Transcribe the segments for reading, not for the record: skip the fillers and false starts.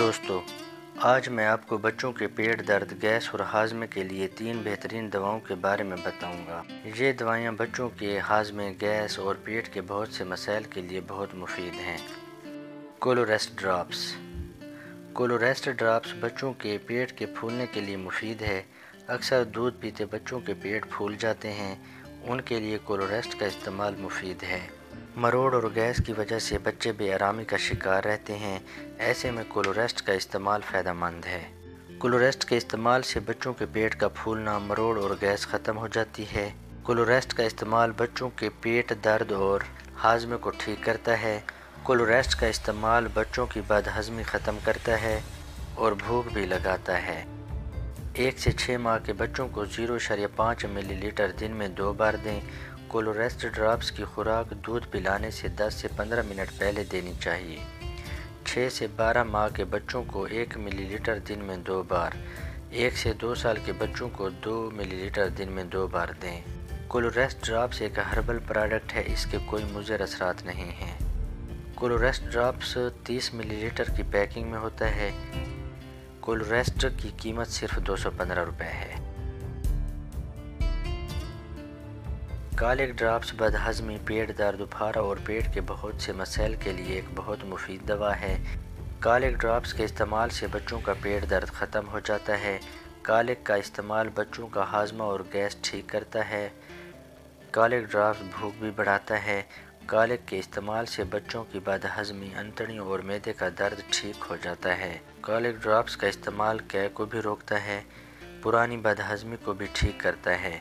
दोस्तों, आज मैं आपको बच्चों के पेट दर्द, गैस और हाजमे के लिए 3 बेहतरीन दवाओं के बारे में बताऊंगा। ये दवाइयाँ बच्चों के हाजमे, गैस और पेट के बहुत से मसाइल के लिए बहुत मुफीद हैं। कोलोरेस्ट ड्राप्स। कोलोरेस्ट ड्राप्स बच्चों के पेट के फूलने के लिए मुफीद है। अक्सर दूध पीते बच्चों के पेट फूल जाते हैं, उनके लिए कोलोरेस्ट का इस्तेमाल मुफीद है। मरोड़ और गैस की वजह से बच्चे बेआरामी का शिकार रहते हैं, ऐसे में कोलोरेस्ट का इस्तेमाल फ़ायदेमंद है। कोलोरेस्ट के इस्तेमाल से बच्चों के पेट का फूलना, मरोड़ और गैस ख़त्म हो जाती है। कोलोरेस्ट का इस्तेमाल बच्चों के पेट दर्द और हाजमे को ठीक करता है। कोलोरेस्ट का इस्तेमाल बच्चों की बदहज़मी ख़त्म करता है और भूख भी लगाता है। 1 से 6 माह के बच्चों को 0.5 मिलीलीटर दिन में 2 बार दें। कोलोरेस्ट ड्राप्स की खुराक दूध पिलाने से 10 से 15 मिनट पहले देनी चाहिए। 6 से 12 माह के बच्चों को 1 मिलीलीटर दिन में 2 बार, 1 से 2 साल के बच्चों को 2 मिलीलीटर दिन में 2 बार दें। कोलोरेस्ट ड्राप्स एक हर्बल प्रोडक्ट है, इसके कोई मुज़र असरात नहीं हैं। कोलोरेस्ट ड्राप्स 30 मिलीलीटर की पैकिंग में होता है। कोलोरेस्ट की कीमत सिर्फ 215 रुपये है। कॉलिक ड्राप्स बदहज़मी, पेट दर्द, उफारा और पेट के बहुत से मसाइल के लिए एक बहुत मुफीद दवा है। कॉलिक ड्राप्स के इस्तेमाल से बच्चों का पेट दर्द ख़त्म हो जाता है। कॉलिक का इस्तेमाल बच्चों का हाजमा और गैस ठीक करता है। कॉलिक ड्राप्स भूख भी बढ़ाता है। कॉलिक के इस्तेमाल से बच्चों की बदहज़मी, अंतड़ियों और मैदे का दर्द ठीक हो जाता है। कॉलिक ड्राप्स का इस्तेमाल कै को भी रोकता है, पुरानी बदहज़मी को भी ठीक करता है।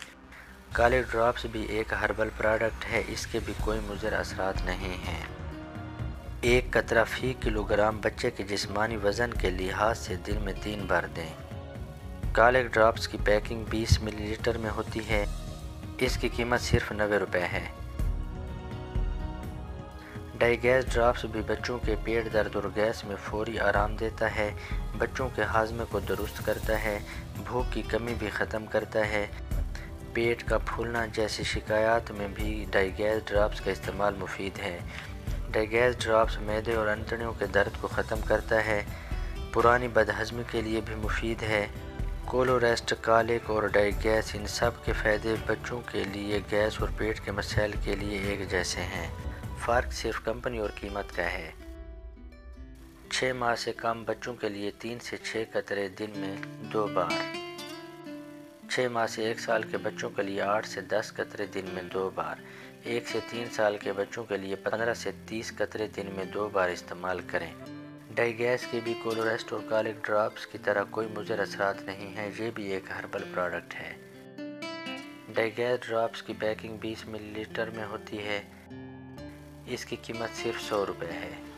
कॉलिक ड्राप्स भी एक हर्बल प्रोडक्ट है, इसके भी कोई मुज़र असरात नहीं हैं। 1 कतरा फ़ी किलोग्राम बच्चे के जिस्मानी वज़न के लिहाज से दिन में 3 बार दें। कॉलिक ड्राप्स की पैकिंग 20 मिलीलीटर में होती है। इसकी कीमत सिर्फ 90 रुपये है। डाइगैस ड्राप्स भी बच्चों के पेट दर्द और गैस में फौरी आराम देता है। बच्चों के हाजमे को दुरुस्त करता है, भूख की कमी भी ख़त्म करता है। पेट का फूलना जैसी शिकायत में भी डाइगैस ड्राप्स का इस्तेमाल मुफीद है। डाइगैस ड्राप्स मैदे और अंतड़ियों के दर्द को ख़त्म करता है। पुरानी बदहज़मी के लिए भी मुफीद है। कोलोरेस्ट, कॉलिक और डाइगैस, इन सब के फ़ायदे बच्चों के लिए गैस और पेट के मसाइल के लिए एक जैसे हैं। फ़र्क सिर्फ कंपनी और कीमत का है। 6 माह से कम बच्चों के लिए 3 से 6 कतरे दिन में 2 बार, 6 माह से 1 साल के बच्चों के लिए 8 से 10 कतरे दिन में 2 बार, 1 से 3 साल के बच्चों के लिए 15 से 30 कतरे दिन में 2 बार इस्तेमाल करें। डाइगैस के भी कोलोरेस्ट और कॉलिक ड्राप्स की तरह कोई मुज़र असरात नहीं है। ये भी एक हर्बल प्रोडक्ट है। डाइगैस ड्राप्स की पैकिंग 20 मिलीलीटर में होती है। इसकी कीमत सिर्फ 100 रुपये है।